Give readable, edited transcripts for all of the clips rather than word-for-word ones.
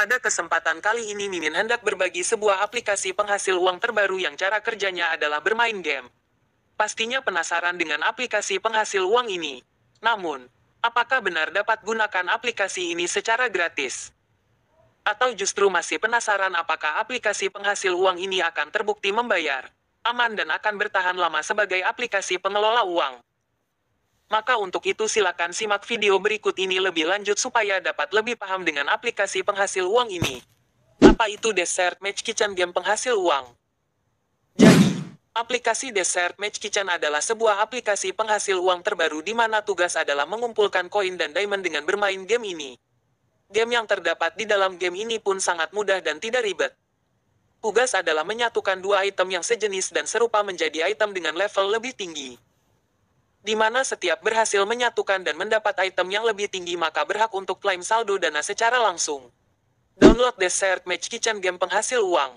Pada kesempatan kali ini Mimin hendak berbagi sebuah aplikasi penghasil uang terbaru yang cara kerjanya adalah bermain game. Pastinya penasaran dengan aplikasi penghasil uang ini. Namun, apakah benar dapat gunakan aplikasi ini secara gratis? Atau justru masih penasaran apakah aplikasi penghasil uang ini akan terbukti membayar, aman dan akan bertahan lama sebagai aplikasi pengelola uang? Maka untuk itu silakan simak video berikut ini lebih lanjut supaya dapat lebih paham dengan aplikasi penghasil uang ini. Apa itu Dessert Match Kitchen Game penghasil uang? Jadi, aplikasi Dessert Match Kitchen adalah sebuah aplikasi penghasil uang terbaru di mana tugas adalah mengumpulkan koin dan diamond dengan bermain game ini. Game yang terdapat di dalam game ini pun sangat mudah dan tidak ribet. Tugas adalah menyatukan dua item yang sejenis dan serupa menjadi item dengan level lebih tinggi, di mana setiap berhasil menyatukan dan mendapat item yang lebih tinggi maka berhak untuk klaim saldo dana secara langsung. Download Dessert Match Kitchen Game penghasil uang.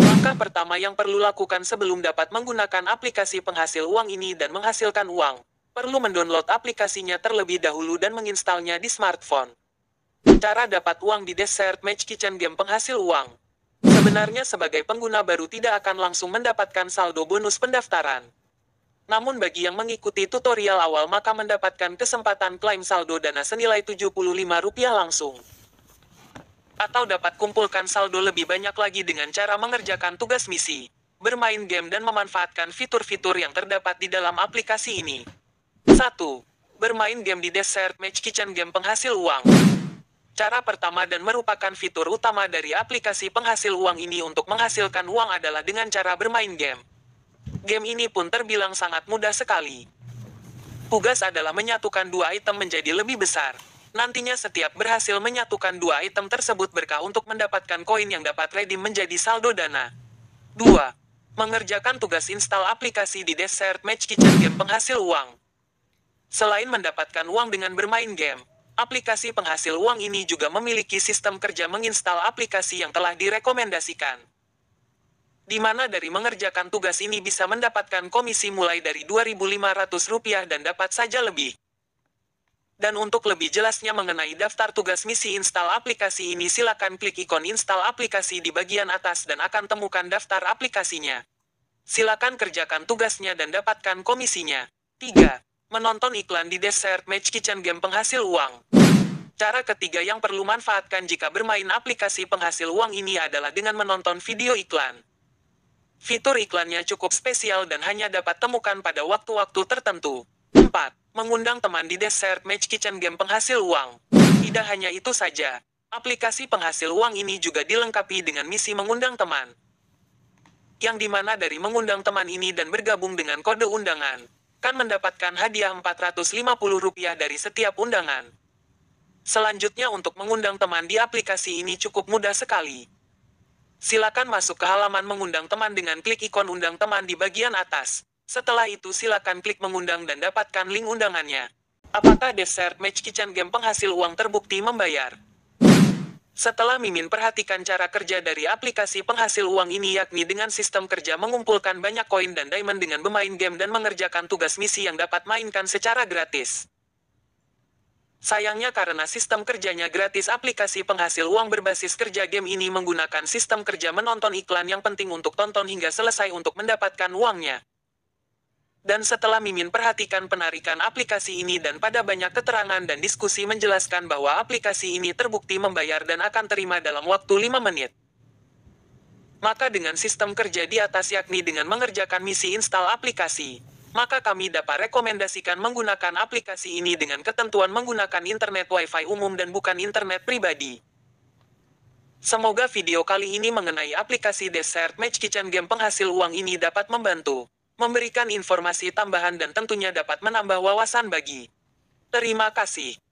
Langkah pertama yang perlu lakukan sebelum dapat menggunakan aplikasi penghasil uang ini dan menghasilkan uang, perlu mendownload aplikasinya terlebih dahulu dan menginstalnya di smartphone. Cara dapat uang di Dessert Match Kitchen Game penghasil uang. Sebenarnya sebagai pengguna baru tidak akan langsung mendapatkan saldo bonus pendaftaran. Namun bagi yang mengikuti tutorial awal maka mendapatkan kesempatan klaim saldo dana senilai Rp75 langsung. Atau dapat kumpulkan saldo lebih banyak lagi dengan cara mengerjakan tugas misi, bermain game dan memanfaatkan fitur-fitur yang terdapat di dalam aplikasi ini. 1. Bermain game di Dessert Match Kitchen Game penghasil uang. Cara pertama dan merupakan fitur utama dari aplikasi penghasil uang ini untuk menghasilkan uang adalah dengan cara bermain game. Game ini pun terbilang sangat mudah sekali. Tugas adalah menyatukan dua item menjadi lebih besar. Nantinya setiap berhasil menyatukan dua item tersebut berkah untuk mendapatkan koin yang dapat redeem menjadi saldo dana. 2. Mengerjakan tugas install aplikasi di Dessert Match Kitchen Game penghasil uang. Selain mendapatkan uang dengan bermain game, aplikasi penghasil uang ini juga memiliki sistem kerja menginstal aplikasi yang telah direkomendasikan, di mana dari mengerjakan tugas ini bisa mendapatkan komisi mulai dari Rp2.500 dan dapat saja lebih. Dan untuk lebih jelasnya mengenai daftar tugas misi install aplikasi ini silakan klik ikon install aplikasi di bagian atas dan akan temukan daftar aplikasinya. Silakan kerjakan tugasnya dan dapatkan komisinya. 3. Menonton iklan di Dessert Match Kitchen Game penghasil uang. Cara ketiga yang perlu manfaatkan jika bermain aplikasi penghasil uang ini adalah dengan menonton video iklan. Fitur iklannya cukup spesial dan hanya dapat temukan pada waktu-waktu tertentu. 4. Mengundang teman di Dessert Match Kitchen Game penghasil uang. Tidak hanya itu saja, aplikasi penghasil uang ini juga dilengkapi dengan misi mengundang teman, yang dimana dari mengundang teman ini dan bergabung dengan kode undangan, kan mendapatkan hadiah Rp450 dari setiap undangan. Selanjutnya untuk mengundang teman di aplikasi ini cukup mudah sekali. Silakan masuk ke halaman mengundang teman dengan klik ikon undang teman di bagian atas. Setelah itu silakan klik mengundang dan dapatkan link undangannya. Apakah Dessert Match Kitchen Game penghasil uang terbukti membayar? Setelah Mimin perhatikan cara kerja dari aplikasi penghasil uang ini yakni dengan sistem kerja mengumpulkan banyak koin dan diamond dengan bermain game dan mengerjakan tugas misi yang dapat mainkan secara gratis. Sayangnya karena sistem kerjanya gratis, aplikasi penghasil uang berbasis kerja game ini menggunakan sistem kerja menonton iklan yang penting untuk tonton hingga selesai untuk mendapatkan uangnya. Dan setelah Mimin perhatikan penarikan aplikasi ini dan pada banyak keterangan dan diskusi menjelaskan bahwa aplikasi ini terbukti membayar dan akan terima dalam waktu 5 menit. Maka dengan sistem kerja di atas yakni dengan mengerjakan misi install aplikasi, maka kami dapat rekomendasikan menggunakan aplikasi ini dengan ketentuan menggunakan internet wifi umum dan bukan internet pribadi. Semoga video kali ini mengenai aplikasi Dessert Match Kitchen Game penghasil uang ini dapat membantu, memberikan informasi tambahan dan tentunya dapat menambah wawasan bagi. Terima kasih.